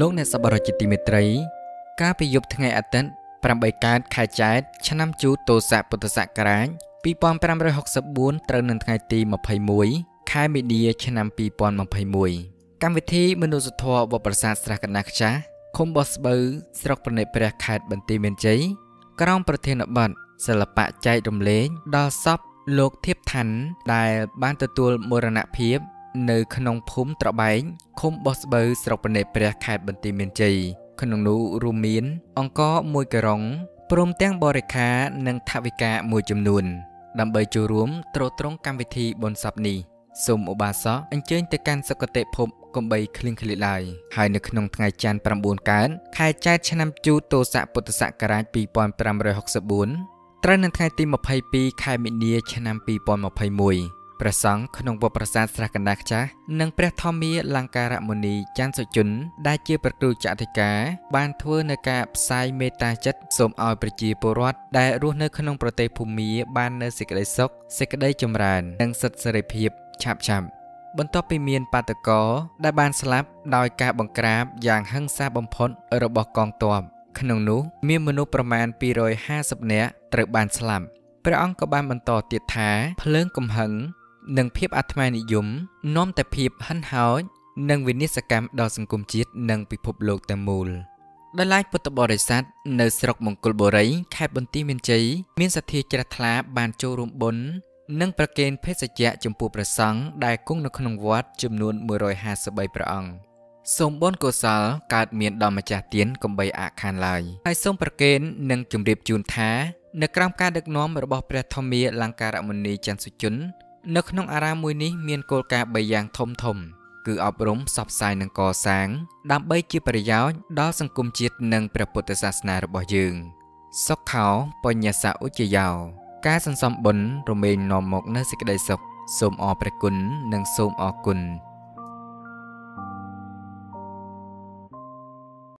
លោក អ្នក សប្បុរស ជាទីមេត្រី កាលពីយប់ថ្ងៃអាទិត្យ 8 កើត ខែចែក ឆ្នាំជូទោស័ក ពុទ្ធសករាជ 2564 ត្រូវនឹងថ្ងៃទី 21 ខែមីនា ឆ្នាំ 2021 កម្មវិធី មនុស្សធម៌ វត្តប្រាសាទ ស្រះកណ្ដាលខ្ចាស់ ឃុំបោះស្បូវ ស្រុកប្រណិតព្រះ ខេត្តបន្ទាយមានជ័យ ក្រោមប្រធានបទ សិល្បៈចែករំលែក ដល់សព លោកធៀប ឋាន់ ដែលបានទទួលមរណភាពនៅក្នុងភូមិត្របែងឃុំបោះស្បូវស្រុកប្រណិតព្រះខេត្តបន្ទាយមានជ័យក្នុងនោះរួមមានអង្គរមួយក្រុងព្រមទាំងបរិខារនិងថវិកាមួយចំនួនដើម្បីចូលរួមទ្រទ្រង់កម្មវិធីបុណ្យសពនេះសូមឧបាសកអញ្ជើញទៅកាន់សុគតិភពកុំបីឃ្លៀងឃ្លាតឡើយហើយនៅក្នុងថ្ងៃច័ន្ទ9 កើតខែចែកឆ្នាំជូទោស័កពុទ្ធសករាជ2564ត្រូវនៅថ្ងៃទី22ខែមិនិនាឆ្នាំ2021ព្រះសង្ឃក្នុងវត្តប្រាសាទស្រះកណ្ដាលខ្ចាស់និងព្រះធម្មាលង្ការមុនីច័ន្ទសុជន្ទដែលជាព្រះគ្រូចក្រធិការបានធ្វើនៅការផ្សាយមេត្តាចិត្តសូមឲ្យប្រជាពលរដ្ឋដែលរស់នៅក្នុងប្រទេសភូមាបាននៅសេចក្តីសុខសេចក្តីចម្រើននិងសិទ្ធិសេរីភាពឆាប់ៗបន្ទាប់ពីមានបាតុករដែលបានស្លាប់ដោយការបង្ក្រាបយ៉ាងហិង្សាបំផុតរបស់កងទ័ពក្នុងនោះមានមនុស្សប្រមាណ250នាក់ត្រូវបានស្លាប់ព្រះអង្គក៏បានបន្តទៀតថាភ្លើងកំហឹងនិងភាពអាត្មានិយមនាំតែភាពហិនហោចនិងវិនិស្សកម្មដល់សង្គមជាតិនិងពិភពលោកទាំងមូលដោយឡែកពុទ្ធបរិស័ទនៅស្រុកមង្គលបុរីខេត្តបន្ទាយមានជ័យមានសទ្ធាជ្រះថ្លាបានចូលរួមបុណ្យនិងប្រគេនភេសជ្ជៈចំពោះព្រះសង្ឃដែលគង់នៅក្នុងវត្តចំនួន153ព្រះអង្គសូមបុណ្យកុសលកើតមានដល់ម្ចាស់ទានកំបីអាខានឡើយហើយសូមប្រគេននិងជម្រាបជូនថានៅក្រោមការដឹកនាំរបស់ព្រះធម្មាលង្ការមុនីច័ន្ទសុជន្ទនៅក្នុងអារាមមួយនេះមានគោលការណ៍3យ៉ាងធំគឺអប់រំផ្សព្វផ្សាយនិងកសាងដើម្បីជាប្រយោជន៍ដល់សង្គមជាតិនិងព្រះពុទ្ធសាសនារបស់យើងសុខខោបញ្ញសឧចយោការសន្សំបុណ្យរមែងនាំមកនូវសេចក្តីសុខសូមអរព្រះគុណនិងសូមអរគុណ